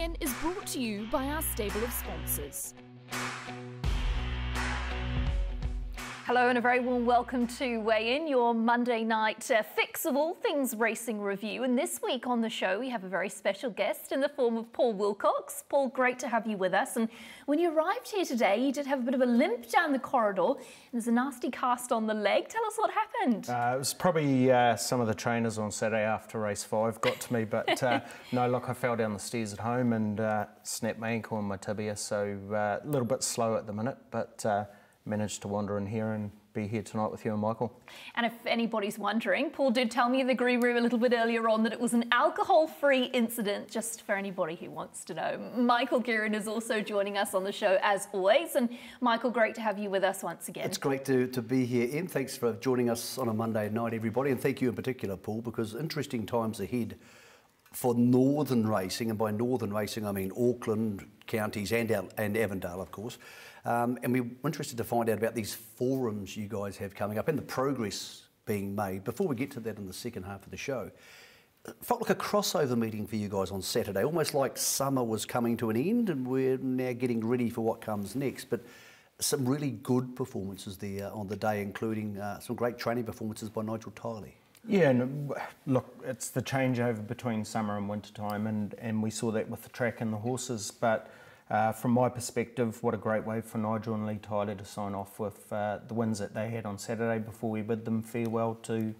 Guerin is brought to you by our stable of sponsors. Hello and a very warm welcome to Weigh In, your Monday night fix of all things racing review. And this week on the show, we have a very special guest in the form of Paul Wilcox. Paul, great to have you with us. And when you arrived here today, you did have a bit of a limp down the corridor. There's a nasty cast on the leg. Tell us what happened. It was probably some of the trainers on Saturday after race 5 got to me. But no, look, I fell down the stairs at home and snapped my ankle and my tibia. So a little bit slow at the minute, but... managed to wander in here and be here tonight with you and Michael. And if anybody's wondering, Paul did tell me in the green room a little bit earlier on that it was an alcohol-free incident, just for anybody who wants to know. Michael Guerin is also joining us on the show as always. And Michael, great to have you with us once again. It's great to be here, Em. Thanks for joining us on a Monday night, everybody. And thank you in particular, Paul, because interesting times ahead for northern racing, and by northern racing I mean Auckland, counties and Avondale, of course. And we're interested to find out about these forums you guys have coming up and the progress being made. Before we get to that in the second half of the show, it felt like a crossover meeting for you guys on Saturday, almost like summer was coming to an end and we're now getting ready for what comes next. But some really good performances there on the day, including some great training performances by Nigel Tiley. Yeah, and look, it's the changeover between summer and winter time, and we saw that with the track and the horses. But from my perspective, what a great way for Nigel and Lee Tyler to sign off with the wins that they had on Saturday before we bid them farewell to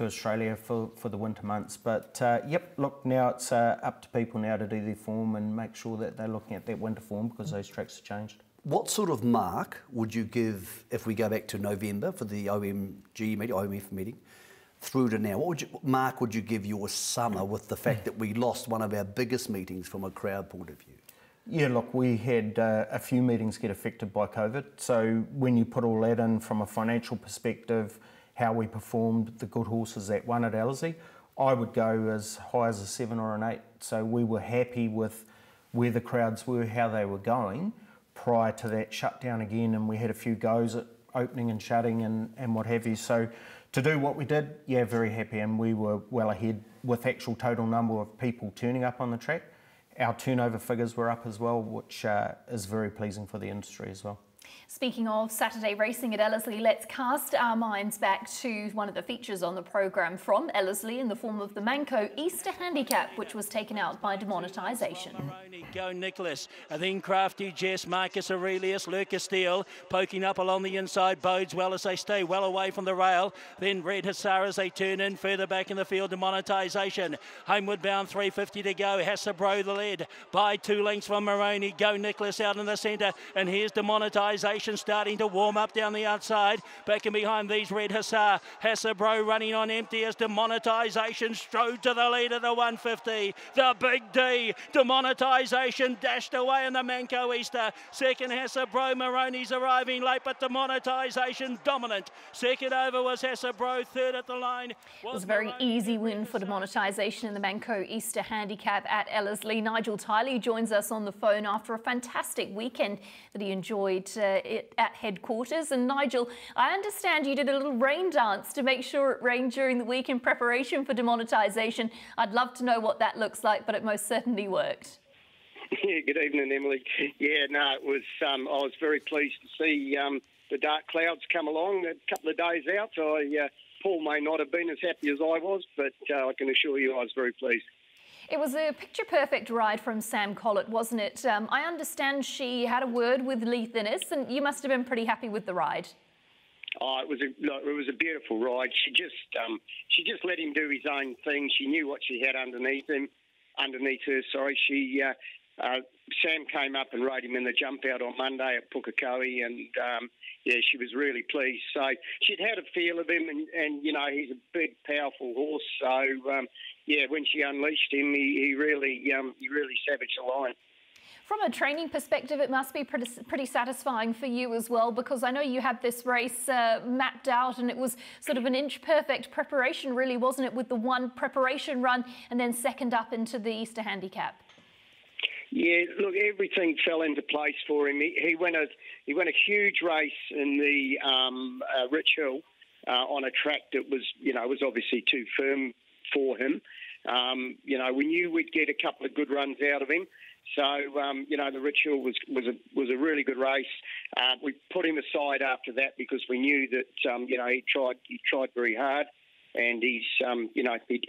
Australia for the winter months. But yep, look, now it's up to people now to do their form and make sure that they're looking at that winter form, because those tracks have changed. What sort of mark would you give if we go back to November for the OMF meeting? Through to now, what mark would you give your summer with the fact that we lost one of our biggest meetings from a crowd point of view? Yeah, look, we had a few meetings get affected by COVID. So when you put all that in from a financial perspective, how we performed, the good horses that won at Ellerslie, I would go as high as a 7 or an 8. So we were happy with where the crowds were, how they were going prior to that shutdown again. And we had a few goes at opening and shutting and what have you. So to do what we did, yeah, very happy, and we were well ahead with actual total number of people turning up on the track. Our turnover figures were up as well, which is very pleasing for the industry as well. Speaking of Saturday racing at Ellerslie, let's cast our minds back to one of the features on the programme from Ellerslie in the form of the Manco Easter Handicap, which was taken out by Demonetisation. Go Nicholas, and then Crafty Jess, Marcus Aurelius, Lucas Steele, poking up along the inside, bodes well as they stay well away from the rail. Then Red Hussar as they turn in, further back in the field, Demonetisation. Homeward Bound, 350 to go, Hassabro the lead, by 2 lengths from Moroni. Go Nicholas out in the centre, and here's Demonetisation starting to warm up down the outside. Back and behind these, Red Hussar. Hassabro running on empty as Demonetisation strode to the lead of the 150. The Big D. Demonetisation dashed away in the Manco Easter. Second, Hassabro. Moroni's arriving late, but Demonetisation dominant. Second over was Hassabro. Third at the line. It was a very easy win for Demonetisation in the Manco Easter Handicap at Ellerslie. Nigel Tiley joins us on the phone after a fantastic weekend that he enjoyed at headquarters. And Nigel, I understand you did a little rain dance to make sure it rained during the week in preparation for Demonetisation. I'd love to know what that looks like, but it most certainly worked. Yeah, good evening, Emily. Yeah, no, it was. I was very pleased to see the dark clouds come along a couple of days out. So Paul may not have been as happy as I was, but I can assure you I was very pleased. It was a picture-perfect ride from Sam Collett, wasn't it? I understand she had a word with Lee Thinnes, and you must have been pretty happy with the ride. Oh, it was a beautiful ride. She just let him do his own thing. She knew what she had underneath her. Sam came up and rode him in the jump out on Monday at Pukekohe, and yeah, she was really pleased. So she'd had a feel of him, and you know, he's a big, powerful horse. So yeah, when she unleashed him, he really savaged the line. From a training perspective, it must be pretty satisfying for you as well, because I know you had this race mapped out, and it was sort of an inch-perfect preparation, really, wasn't it? With the one preparation run, and then second up into the Easter Handicap. Yeah, look, everything fell into place for him. He went a huge race in the Rich Hill on a track that was obviously too firm for him. You know, we knew we'd get a couple of good runs out of him. So, the Rich Hill was a really good race. We put him aside after that because we knew that, he tried very hard, and he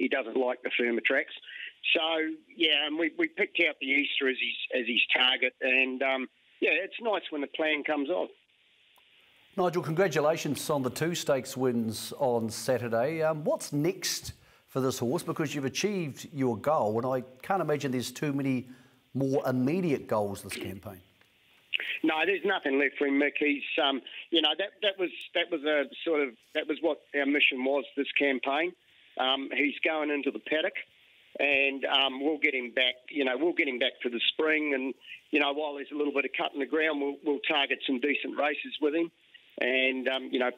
doesn't like the firmer tracks. So, yeah, and we picked out the Easter as his target, and, it's nice when the plan comes off. Nigel, congratulations on the two stakes wins on Saturday. What's next for this horse? Because you've achieved your goal, and I can't imagine there's too many more immediate goals this campaign. No, there's nothing left for him, Mick. He's, that was what our mission was this campaign. He's going into the paddock, and we'll get him back. We'll get him back for the spring, and while there's a little bit of cut in the ground, we'll target some decent races with him, and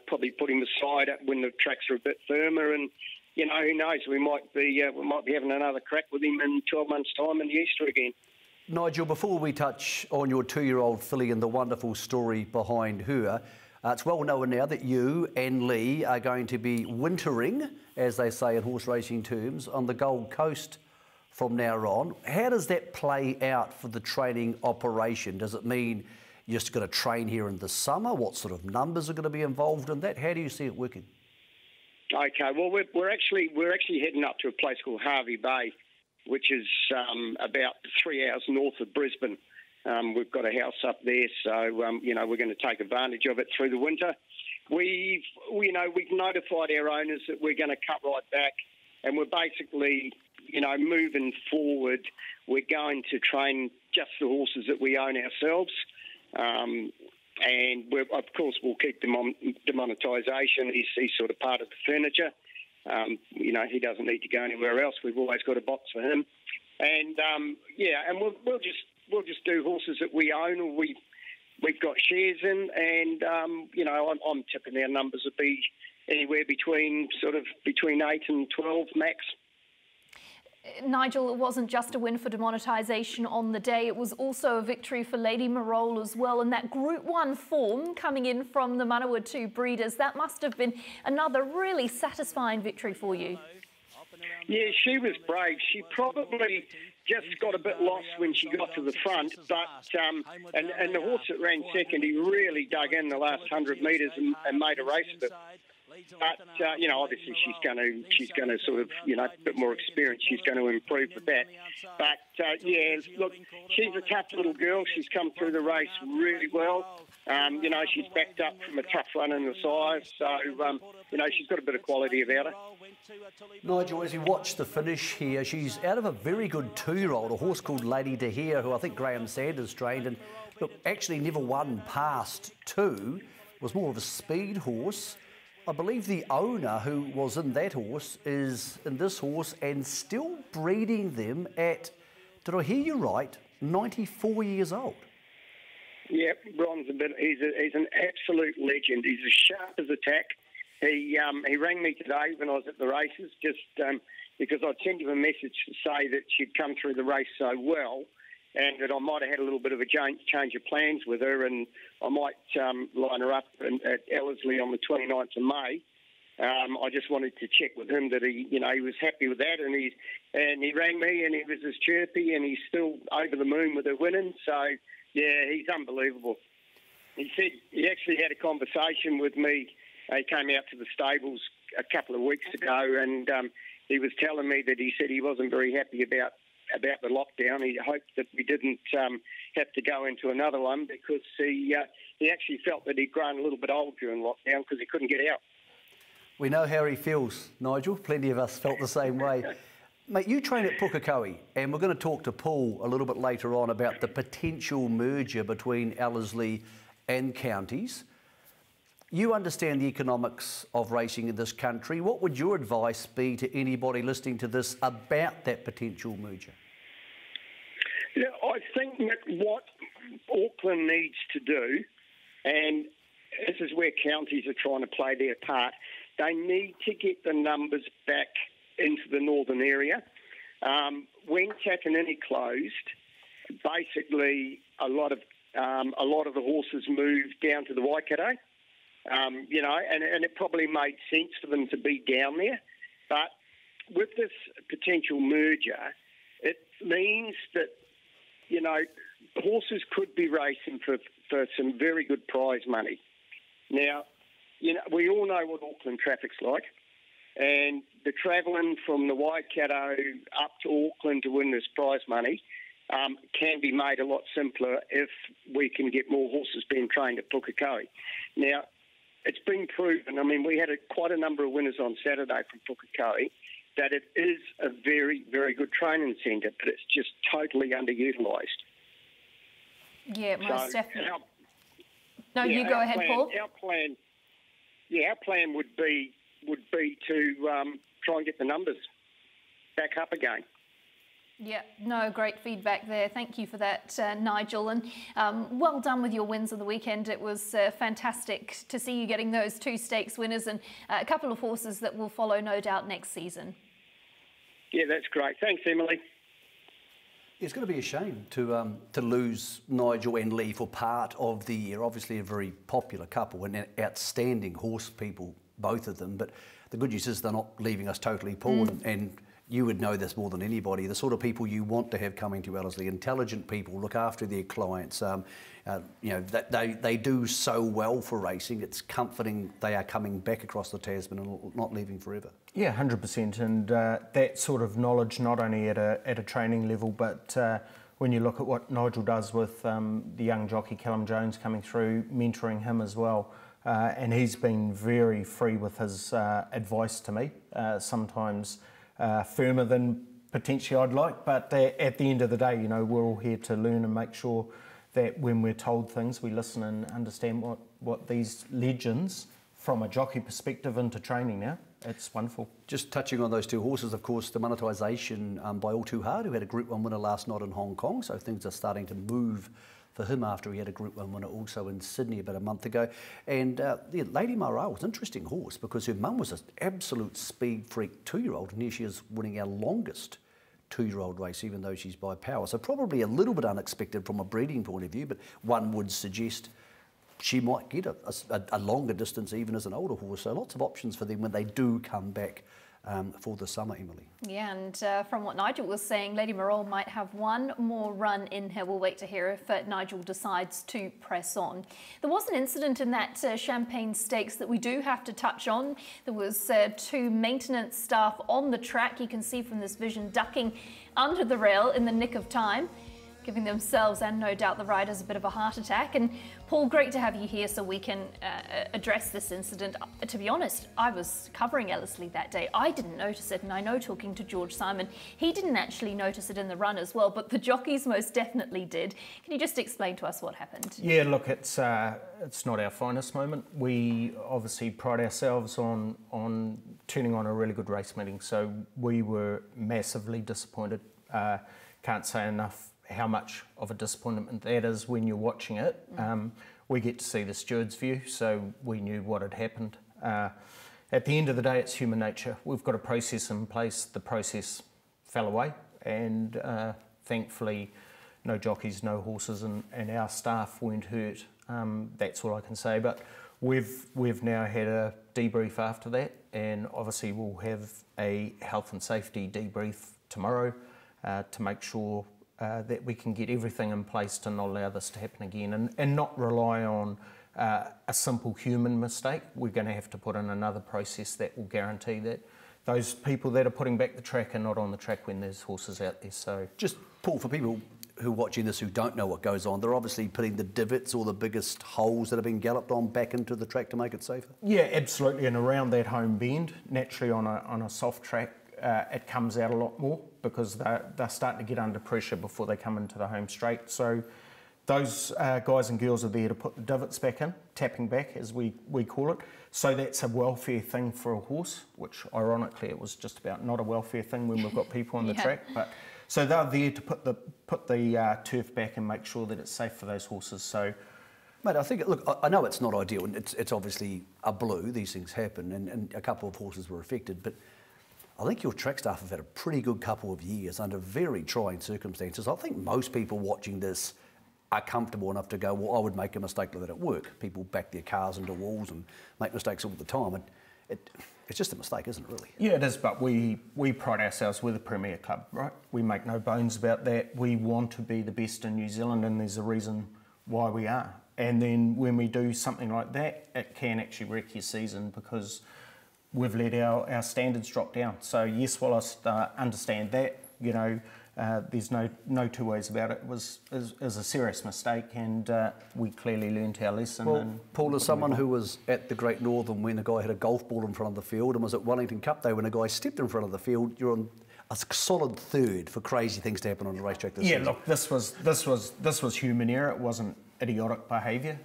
probably put him aside when the tracks are a bit firmer, and who knows, we might be having another crack with him in 12 months' time in the Easter again. Nigel, before we touch on your two-year-old filly and the wonderful story behind her, it's well known now that you and Lee are going to be wintering, as they say in horse racing terms, on the Gold Coast from now on. How does that play out for the training operation? Does it mean you're just going to train here in the summer? What sort of numbers are going to be involved in that? How do you see it working? Okay, well, we're actually heading up to a place called Hervey Bay, which is about 3 hours north of Brisbane. We've got a house up there, so we're going to take advantage of it through the winter. We've notified our owners that we're going to cut right back, and we're basically moving forward. We're going to train just the horses that we own ourselves, and of course we'll keep demonetisation. He's sort of part of the furniture. He doesn't need to go anywhere else. We've always got a box for him, and we'll just do horses that we own or we've got shares in, and I'm tipping our numbers would be anywhere between 8 and 12 max. Nigel, it wasn't just a win for demonetisation on the day, it was also a victory for Lady Marole as well, and that Group 1 form coming in from the Manawa 2 breeders, that must have been another really satisfying victory for you. Yeah, she was brave. She probably just got a bit lost when she got to the front, but and the horse that ran second, he really dug in the last 100 metres and made a race of it. But obviously she's going to sort of a bit more experience. She's going to improve with that. But look, she's a tough little girl. She's come through the race really well. She's backed up from a tough run in the size, so she's got a bit of quality about her. Nigel, as you watch the finish here, she's out of a very good two-year-old, a horse called Lady De Hare, who I think Graham Sanders trained, and look, actually never won past two. Was more of a speed horse. I believe the owner who was in that horse is in this horse and still breeding them at, did I hear you right, 94 years old? Yep, Ron's he's an absolute legend. He's as sharp as a tack. He rang me today when I was at the races just because I'd sent him a message to say that she'd come through the race so well and that I might have had a little bit of a change of plans with her, and I might line her up at Ellerslie on the 29th of May. I just wanted to check with him that he was happy with that, and he rang me and he was as chirpy, and he's still over the moon with her winning. So, yeah, he's unbelievable. He said he actually had a conversation with me. He came out to the stables a couple of weeks ago, and he was telling me that he said he wasn't very happy about the lockdown. He hoped that we didn't have to go into another one, because he actually felt that he'd grown a little bit old during lockdown because he couldn't get out. We know how he feels, Nigel. Plenty of us felt the same way. Mate, you train at Pukekohe, and we're going to talk to Paul a little bit later on about the potential merger between Ellerslie and counties. You understand the economics of racing in this country. What would your advice be to anybody listening to this about that potential merger? Yeah, I think that what Auckland needs to do, and this is where counties are trying to play their part, they need to get the numbers back into the northern area. When Takanini closed, basically a lot of the horses moved down to the Waikato. And it probably made sense for them to be down there. But with this potential merger, it means that you know, horses could be racing for some very good prize money. Now, you know, we all know what Auckland traffic's like, and the travelling from the Waikato up to Auckland to win this prize money can be made a lot simpler if we can get more horses being trained at Pukekohe. Now, it's been proven. I mean, we had quite a number of winners on Saturday from Pukekohe, that it is a very, very good training centre, but it's just totally underutilised. Yeah, most definitely. Our plan, Paul. Our plan would be to try and get the numbers back up again. Yeah, no, great feedback there. Thank you for that, Nigel. And well done with your wins of the weekend. It was fantastic to see you getting those two stakes winners and a couple of horses that will follow, no doubt, next season. Yeah, that's great. Thanks, Emily. It's going to be a shame to lose Nigel and Lee for part of the year. Obviously a very popular couple and an outstanding horse people, both of them. But the good news is they're not leaving us totally, Paul. And you would know this more than anybody, the sort of people you want to have coming to Ellerslie, intelligent people, look after their clients. You know, they do so well for racing. It's comforting they are coming back across the Tasman and not leaving forever. Yeah, 100%. And that sort of knowledge, not only at a training level, but when you look at what Nigel does with the young jockey Callum Jones coming through, mentoring him as well. And he's been very free with his advice to me, sometimes firmer than potentially I'd like, but at the end of the day, you know, we're all here to learn and make sure that when we're told things, we listen and understand what these legends, from a jockey perspective into training now, it's wonderful. Just touching on those two horses, of course, Demonetisation by All Too Hard, who had a Group 1 winner last night in Hong Kong, so things are starting to move for him after he had a Group 1 winner also in Sydney about a month ago. And yeah, Lady Maroa was an interesting horse because her mum was an absolute speed freak two-year-old, and here she is winning our longest two-year-old race, even though she's by power. So probably a little bit unexpected from a breeding point of view, but one would suggest she might get a longer distance even as an older horse. So lots of options for them when they do come back for the summer, Emily. Yeah, and from what Nigel was saying, Lady Maroa might have one more run in her. We'll wait to hear if Nigel decides to press on. There was an incident in that Champagne Stakes that we do have to touch on. There was two maintenance staff on the track, you can see from this vision, ducking under the rail in the nick of time, giving themselves and no doubt the riders a bit of a heart attack. And Paul, great to have you here so we can address this incident. To be honest, I was covering Ellerslie that day. I didn't notice it, and I know talking to George Simon, he didn't actually notice it in the run as well, but the jockeys most definitely did. Can you just explain to us what happened? Yeah, look, it's not our finest moment. We obviously pride ourselves on turning on a really good race meeting, so we were massively disappointed. Can't say enough how much of a disappointment that is when you're watching it. We get to see the steward's view, so we knew what had happened. At the end of the day, it's human nature. We've got a process in place. The process fell away, and thankfully no jockeys, no horses, and our staff weren't hurt. That's all I can say, but we've now had a debrief after that, and obviously we'll have a health and safety debrief tomorrow to make sure that we can get everything in place to not allow this to happen again, and not rely on a simple human mistake. We're going to have to put in another process that will guarantee that those people that are putting back the track are not on the track when there's horses out there. So, just, Paul, for people who are watching this who don't know what goes on, they're obviously putting the divots or the biggest holes that have been galloped on back into the track to make it safer? Yeah, absolutely, and around that home bend, naturally on a soft track, it comes out a lot more because they're starting to get under pressure before they come into the home straight. So those guys and girls are there to put the divots back in, tapping back as we call it. So that's a welfare thing for a horse, which ironically it was just about not a welfare thing when we've got people on the track. But so they're there to put the turf back and make sure that it's safe for those horses. So, mate, I think, look, I know it's not ideal, and it's obviously a blue. These things happen, and a couple of horses were affected, but I think your track staff have had a pretty good couple of years under very trying circumstances. I think most people watching this are comfortable enough to go, well, I would make a mistake like that at work. People back their cars into walls and make mistakes all the time. And It's just a mistake, isn't it, really? Yeah, it is, but we pride ourselves with a premier club, right? We make no bones about that. We want to be the best in New Zealand, and there's a reason why we are. And then when we do something like that, it can actually wreck your season because we've let our standards drop down. So yes, while I understand that, you know, there's no two ways about it. It was a serious mistake, and we clearly learned our lesson. Well, and Paul is someone who was at the Great Northern when a guy had a golf ball in front of the field, and was at Wellington Cup Day when a guy stepped in front of the field. You're on a solid third for crazy things to happen on the racetrack this season. Yeah, look, this was human error. It wasn't idiotic behaviour,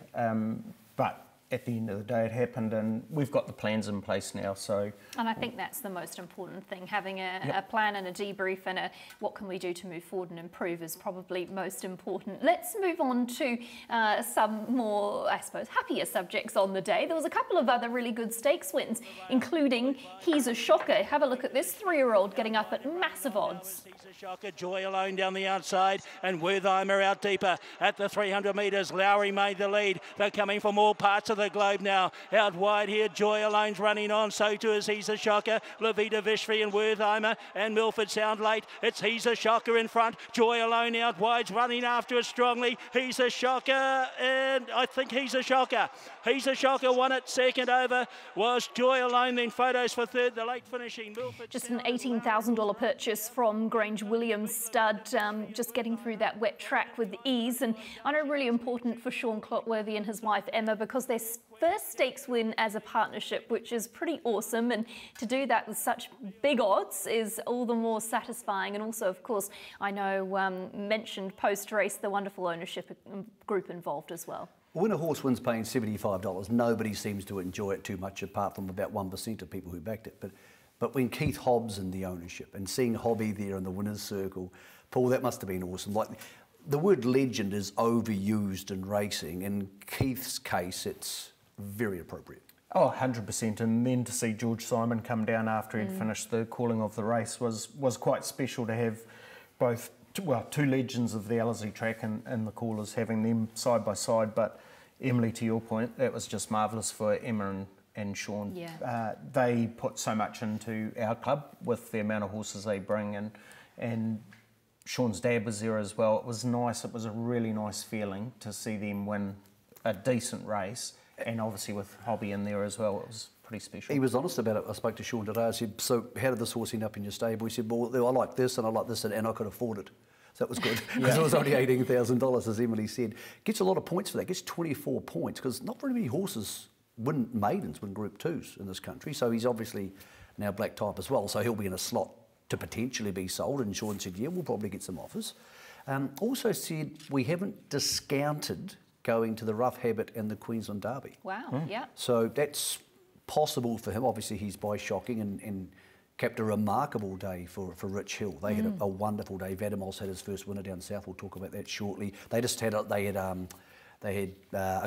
but at the end of the day it happened, and we've got the plans in place now. So, and I think that's the most important thing, having a plan and a debrief and a what can we do to move forward and improve is probably most important. Let's move on to some more, I suppose, happier subjects on the day. There was a couple of other really good stakes wins, including He's a Shocker. Have a look at this three-year-old getting up at massive odds. He's a Shocker. Joy Alone down the outside, and Wertheimer out deeper at the 300 metres. Lowry made the lead. They're coming from all parts of the globe now. Out wide here, Joy Alone's running on, so too is He's a Shocker. Levita Vishri and Wertheimer and Milford Sound late. It's He's a Shocker in front. Joy Alone out wide's running after it strongly. He's a Shocker, and I think He's a Shocker. He's a Shocker won it. Second over was Joy Alone, then Photos for third. The late finishing Milford. Just an $18,000 purchase from Grange Williams Stud, just getting through that wet track with ease, and I know really important for Sean Clotworthy and his wife Emma, because they're first stakes win as a partnership, which is pretty awesome, and to do that with such big odds is all the more satisfying. And also, of course, I know mentioned post-race the wonderful ownership group involved as well. When a horse wins paying $75, nobody seems to enjoy it too much apart from about 1% of people who backed it. But when Keith Hobbs and the ownership, and seeing Hobby there in the winner's circle, Paul, that must have been awesome. Like, the word legend is overused in racing. In Keith's case, it's very appropriate. Oh, 100%. And then to see George Simon come down after he'd finished the calling of the race was quite special, to have both, well, two legends of the Ellerslie track and the callers, having them side by side. But Emily, to your point, that was just marvellous for Emma and Sean. Yeah. They put so much into our club with the amount of horses they bring, and Sean's dad was there as well. It was nice. It was a really nice feeling to see them win a decent race, and obviously with Hobby in there as well. It was pretty special. He was honest about it. I spoke to Sean today. I said, so how did this horse end up in your stable? He said, well, I like this and I like this, and I could afford it. So that was good, because it was only $18,000, as Emily said. Gets a lot of points for that. Gets 24 points, because not very many horses win maidens, win Group 2s in this country. So he's obviously now black type as well, so he'll be in a slot to potentially be sold. And Sean said, yeah, we'll probably get some offers. Also said, we haven't discounted going to the Rough Habit and the Queensland Derby. Wow, yeah. So that's possible for him. Obviously, he's by shocking and kept a remarkable day for Rich Hill. They had a wonderful day. Vadamos had his first winner down south. We'll talk about that shortly. They just had, a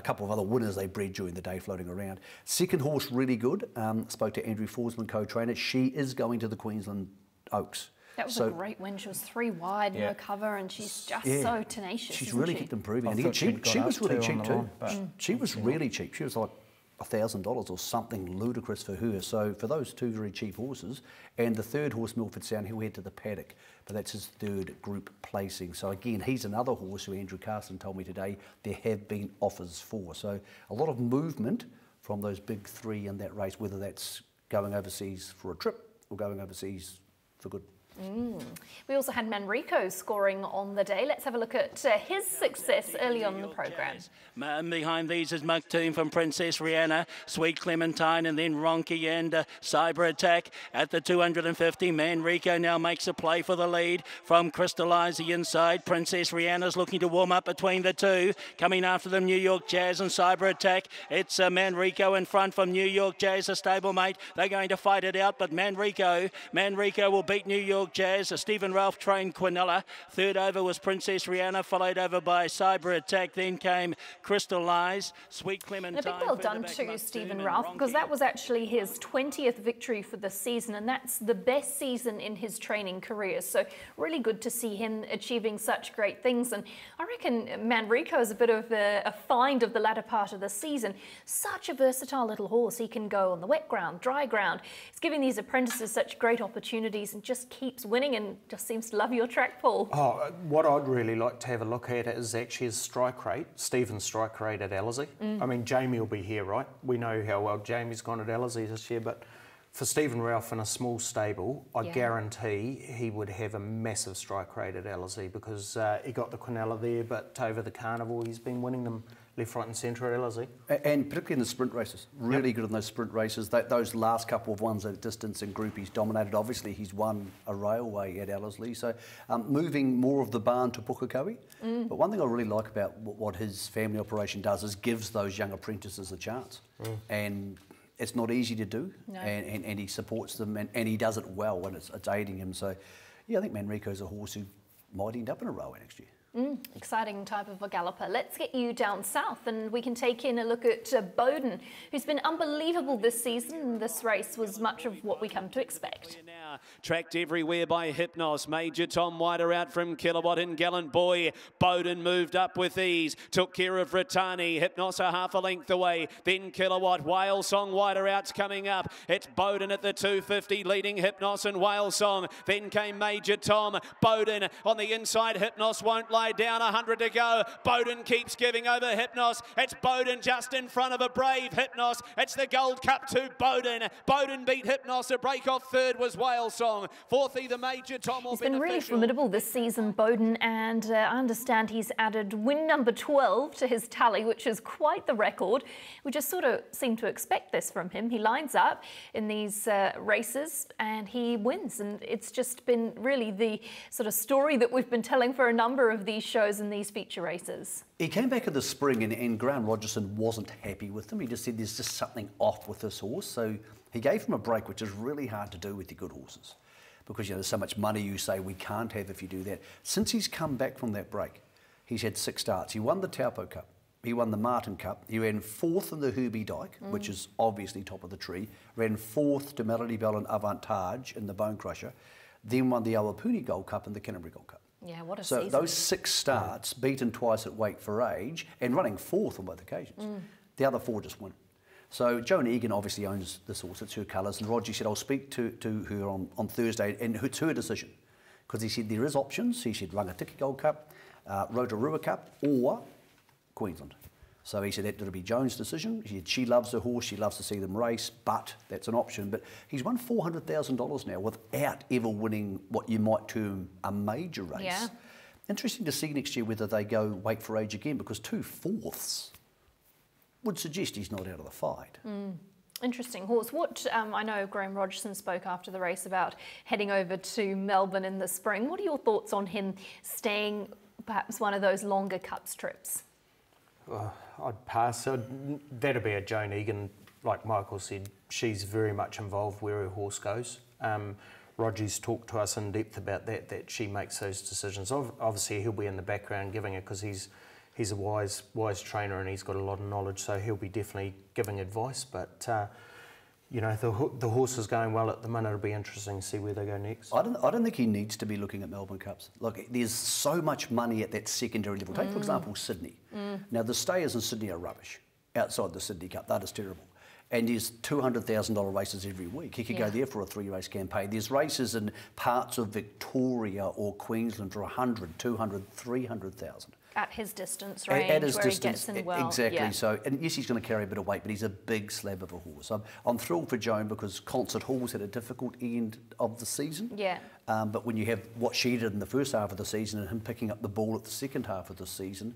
couple of other winners they bred during the day floating around. Second horse, really good. Spoke to Andrew Forsman, co-trainer. She is going to the Queensland Oaks. That was a great win. She was 3 wide, no cover, and she's just so tenacious. She's really kept improving. And she was really cheap too. She was really cheap. She was like $1,000 or something ludicrous for her. So for those two very cheap horses, and the third horse, Milford Sound, he'll head to the paddock, but that's his third group placing. So again, he's another horse who Andrew Carson told me today there have been offers for. So a lot of movement from those big three in that race, whether that's going overseas for a trip or going overseas for good. We also had Manrico scoring on the day. Let's have a look at his success early on in the programme. Behind these is Maktoum from Princess Rihanna, Sweet Clementine, and then Ronki and Cyber Attack at the 250. Manrico now makes a play for the lead from Crystallize the inside. Princess Rihanna's looking to warm up between the two. Coming after them, New York Jazz and Cyber Attack. It's Manrico in front from New York Jazz, a stablemate. They're going to fight it out, but Manrico will beat New York Milk Jazz, a Stephen Ralph trained Quinella. Third over was Princess Rihanna, followed over by Cyber Attack. Then came Crystal Lies, Sweet Clementine. And a bit well done to Stephen Ralph, because that was actually his 20th victory for the season, and that's the best season in his training career. So really good to see him achieving such great things. And I reckon Manrico is a bit of a find of the latter part of the season. Such a versatile little horse. He can go on the wet ground, dry ground. It's giving these apprentices such great opportunities and just keeps winning and just seems to love your track, Paul. Oh, what I'd really like to have a look at is actually his strike rate, Stephen's strike rate at Ellerslie. I mean, Jamie will be here, right? We know how well Jamie's gone at Ellerslie this year, but for Stephen Ralph in a small stable, I guarantee he would have a massive strike rate at Ellerslie, because he got the Quinella there, but over the carnival he's been winning them left, right and centre at Ellerslie. And particularly in the sprint races. Really good in those sprint races. Those last couple of ones at distance and group he's dominated. Obviously, he's won a railway at Ellerslie. So moving more of the barn to Pukekohe. But one thing I really like about what his family operation does is gives those young apprentices a chance. And it's not easy to do. And he supports them and he does it well, and it's aiding him. So, yeah, I think Manrico's a horse who might end up in a railway next year. Exciting type of a galloper. Let's get you down south and we can take in a look at Bowden, who's been unbelievable this season. This race was much of what we come to expect. Now, tracked everywhere by Hypnos. Major Tom Wider out from Kilowatt and Gallant Boy. Bowden moved up with ease, took care of Ritani. Hypnos a half a length away, then Kilowatt. Whale Song Wider out's coming up. It's Bowden at the 250 leading Hypnos and Whale Song. Then came Major Tom. Bowden on the inside. Hypnos won't lie down, 100 to go. Bowden keeps giving over Hypnos. It's Bowden just in front of a brave Hypnos. It's the Gold Cup to Bowden. Bowden beat Hypnos. A break off third was Whale Song. Fourth either Major Tom or he's been really formidable this season, Bowden, and I understand he's added win number 12 to his tally, which is quite the record. We just sort of seem to expect this from him. He lines up in these races and he wins, and it's just been really the sort of story that we've been telling for a number of these shows and these feature races. He came back in the spring and Graham Rogerson wasn't happy with him. He just said there's just something off with this horse. So he gave him a break, which is really hard to do with the good horses, because you know there's so much money you say we can't have if you do that. Since he's come back from that break, he's had 6 starts. He won the Taupo Cup. He won the Martin Cup. He ran 4th in the Herbie Dyke, which is obviously top of the tree. Ran 4th to Melody Bell and Avantage in the Bone Crusher. Then won the Awapuni Gold Cup and the Canterbury Gold Cup. Yeah, what a season. So those 6 starts, beaten twice at Wake for Age, and running 4th on both occasions. The other 4 just win. So Joan Egan obviously owns this horse. It's her colours. And Roger said, I'll speak to her on Thursday, and it's her decision. Because he said there is options. He said Rangatiki Gold Cup, Rotorua Cup, or Queensland. So he said that would be Joan's decision. She said she loves the horse. She loves to see them race, but that's an option. But he's won $400,000 now without ever winning what you might term a major race. Yeah. Interesting to see next year whether they go Wake for Age again, because 2/4 would suggest he's not out of the fight. Interesting horse. What I know Graham Rogerson spoke after the race about heading over to Melbourne in the spring. What are your thoughts on him staying perhaps one of those longer Cups trips? I'd pass. That'd be a Joan Egan, like Michael said. She's very much involved where her horse goes. Roger's talked to us in depth about that, that she makes those decisions. Obviously, he'll be in the background giving it, because he's a wise trainer and he's got a lot of knowledge, so he'll be definitely giving advice. But, you know, the horse is going well at the minute. It'll be interesting to see where they go next. I don't think he needs to be looking at Melbourne Cups. Look, there's so much money at that secondary level. Take, for example, Sydney. Now, the stayers in Sydney are rubbish outside the Sydney Cup. That is terrible. And there's $200,000 races every week. He could go there for a 3-race campaign. There's races in parts of Victoria or Queensland for 100, 200, 300,000. At his distance range, at his where distance, he gets in well. Exactly. Yeah. So, and yes, he's going to carry a bit of weight, but he's a big slab of a horse. I'm thrilled for Joan, because Concert Hall's had a difficult end of the season. Yeah. But when you have what she did in the first half of the season and him picking up the ball at the second half of the season,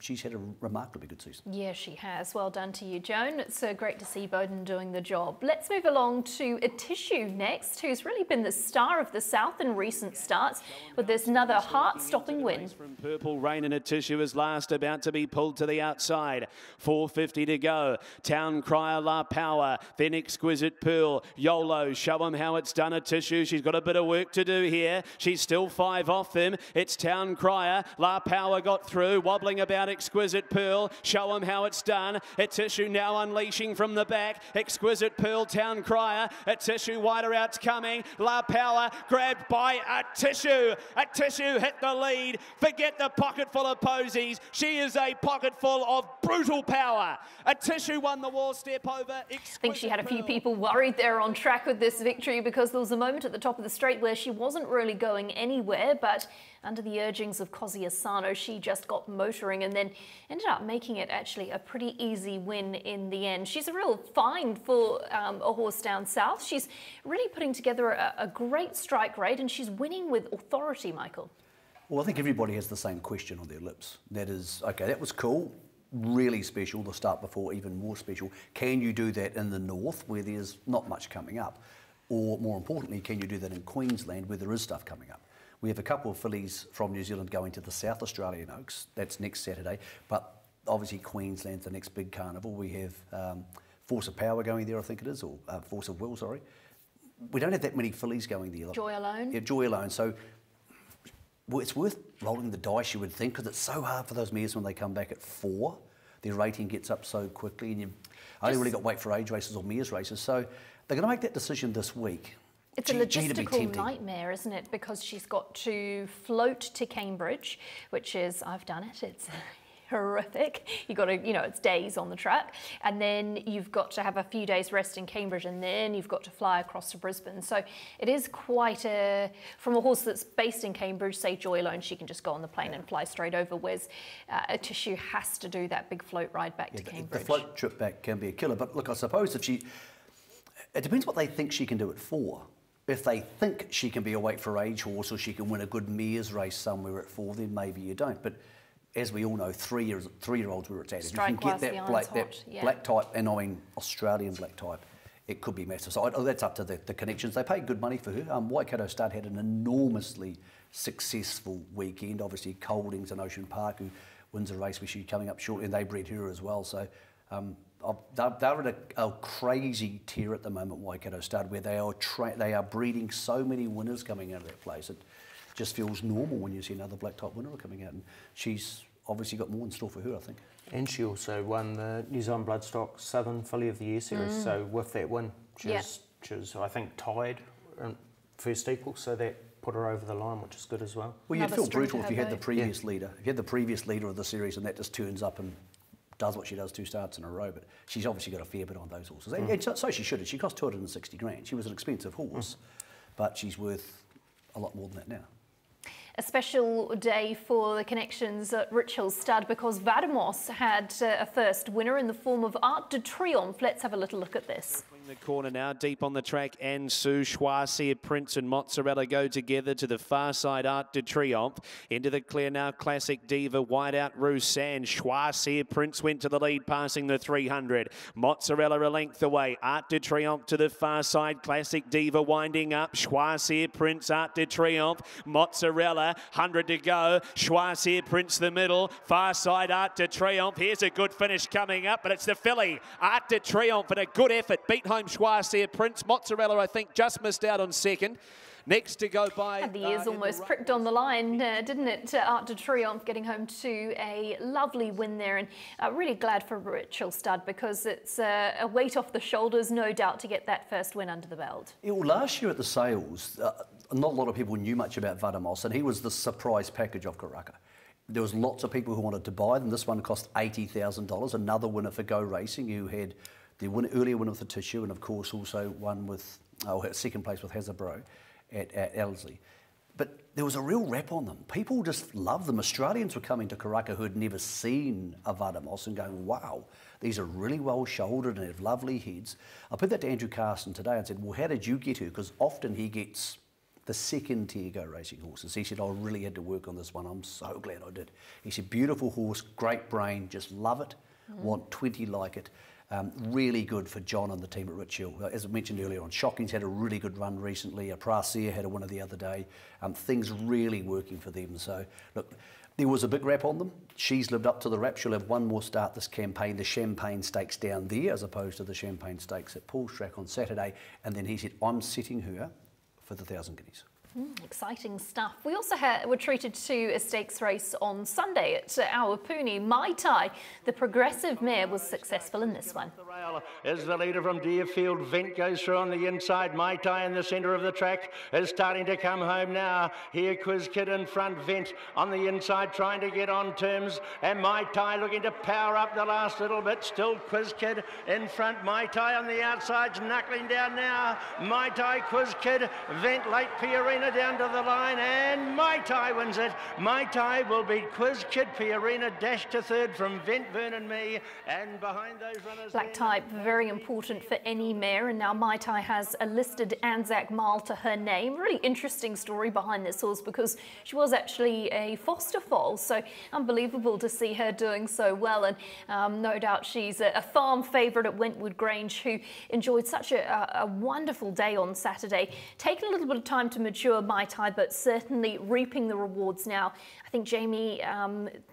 She's had a remarkably good season. Yeah, she has. Well done to you, Joan. It's great to see Bowden doing the job. Let's move along to A Tissue next, who's really been the star of the South in recent starts, with there's another heart-stopping win. From Purple Rain, and A Tissue is last, about to be pulled to the outside. 4.50 to go. Town Crier La Power, then Exquisite Pearl. YOLO, show them how it's done, A Tissue. She's got a bit of work to do here. She's still five off them. It's Town Crier. La Power got through, wobbling about Exquisite Pearl. Show them how it's done. A Tissue now unleashing from the back. Exquisite Pearl, Town Crier. A Tissue wider out's coming. La Power grabbed by A Tissue. A Tissue hit the lead. Forget the pocketful of posies. She is a pocketful of brutal power. A Tissue won the wall step over. I think she had a few people worried there on track with this victory, because there was a moment at the top of the straight where she wasn't really going anywhere, but under the urgings of Cosi Asano, she just got motoring and then ended up making it actually a pretty easy win in the end. She's a real find for a horse down south. She's really putting together a great strike rate, and she's winning with authority, Michael. Well, I think everybody has the same question on their lips. That is, okay, that was cool, really special, the start before even more special. Can you do that in the north where there's not much coming up? Or more importantly, can you do that in Queensland where there is stuff coming up? We have a couple of fillies from New Zealand going to the South Australian Oaks. That's next Saturday. But obviously Queensland's the next big carnival. We have Force of Power going there, I think it is, or Force of Will, sorry. We don't have that many fillies going there. Joy Alone. Yeah, Joy Alone. So it's worth rolling the dice, you would think, because it's so hard for those mares when they come back at 4. Their rating gets up so quickly, and you've only really got to wait for age races or mares races. So they're going to make that decision this week. It's a logistical nightmare, isn't it? Because she's got to float to Cambridge, which is, I've done it, it's horrific. You've got to, you know, it's days on the track. And then you've got to have a few days rest in Cambridge, and then you've got to fly across to Brisbane. So it is quite a, from a horse that's based in Cambridge, say Joy Alone, she can just go on the plane and fly straight over, whereas A Tissue has to do that big float ride back to Cambridge. The float trip back can be a killer. But look, I suppose if she, it depends what they think she can do it for. If they think she can be a wait-for-age horse or she can win a good mares race somewhere at 4, then maybe you don't. But as we all know, three-year-olds where it's at. If you can get that black type, and I mean Australian black type, it could be massive. So that's up to the connections. They paid good money for her. Waikato Stud had an enormously successful weekend. Obviously, Coldings and Ocean Park, who wins a race where she's coming up shortly, and they bred her as well. So they're at a crazy tear at the moment, Waikato Stud, where they are breeding so many winners coming out of that place. It just feels normal when you see another black type winner coming out, and she's obviously got more in store for her, I think. And she also won the New Zealand Bloodstock Southern Filly of the Year series, so with that win, she was, I think, tied in first equal, so that put her over the line, which is good as well. Well, you'd feel brutal if you had the previous leader. If you had the previous leader of the series and that just turns up and does what she does 2 starts in a row, but she's obviously got a fair bit on those horses. And so she should have. She cost 260 grand. She was an expensive horse, but she's worth a lot more than that now. A special day for the connections at Rich Hill Stud, because Vadamos had a first winner in the form of Art de Triomphe. Let's have a little look at this. The corner now, deep on the track, and Sue Schwarzier, Prince and Mozzarella go together to the far side, Art de Triomphe. Into the clear now, Classic Diva, wide out, Roussan. Schwarzier, Prince went to the lead, passing the 300. Mozzarella a length away, Art de Triomphe to the far side, Classic Diva winding up. Schwarzier, Prince, Art de Triomphe, Mozzarella, 100 to go. Schwarzier, Prince the middle, far side, Art de Triomphe. Here's a good finish coming up, but it's the filly, Art de Triomphe, and a good effort. Beat home Schwarzier, Prince. Mozzarella, I think, just missed out on second. Next to go by... Had the ears almost pricked on the line, didn't it? Art de Triomphe getting home to a lovely win there, and really glad for Rich Hill Stud, because it's a weight off the shoulders, no doubt, to get that first win under the belt. Yeah, well, last year at the sales, not a lot of people knew much about Vadamos, and he was the surprise package of Karaka. There was lots of people who wanted to buy them. This one cost $80,000, another winner for Go Racing, who had the earlier winner with The Tissue, and of course also won with, second place with Hazabro at Ellerslie. But there was a real rap on them. People just loved them. Australians were coming to Karaka who had never seen a Vadamos and going, wow, these are really well-shouldered and have lovely heads. I put that to Andrew Carson today and said, well, how did you get her? Because often he gets the second tier Go Racing horses. He said, I really had to work on this one. I'm so glad I did. He said, beautiful horse, great brain, just love it, want 20 like it. Really good for John and the team at Rich Hill. As I mentioned earlier on, Shocking's had a really good run recently. A Pracer had a winner the other day. Things really working for them. So, look, there was a big rap on them. She's lived up to the rap. She'll have one more start this campaign, the Champagne Stakes down there, as opposed to the Champagne Stakes at Paul's Track on Saturday. And then he said, I'm setting her for the 1,000 guineas. Exciting stuff. We also were treated to a stakes race on Sunday at Awapuni. Maitai, the progressive mare, was successful in this one. Is the leader from Deerfield. Vent goes through on the inside. Maitai in the centre of the track is starting to come home now. Here Quiz Kid in front. Vent on the inside trying to get on terms. And Maitai looking to power up the last little bit. Still Quiz Kid in front. Maitai on the outside's knuckling down now. Maitai, Quiz Kid, Vent, Late Pierina down to the line, and Maitai wins it. Maitai will beat Quiz Kid. Pierina dash to third from Vent, Vern and Me, and behind those runners... Black type, very important for any mare, and now Maitai has a listed Anzac Mile to her name. Really interesting story behind this horse because she was actually a foster foal, so unbelievable to see her doing so well, and no doubt she's a farm favourite at Wentwood Grange, who enjoyed such a wonderful day on Saturday. Taking a little bit of time to mature Maitai, but certainly reaping the rewards now. I think Jamie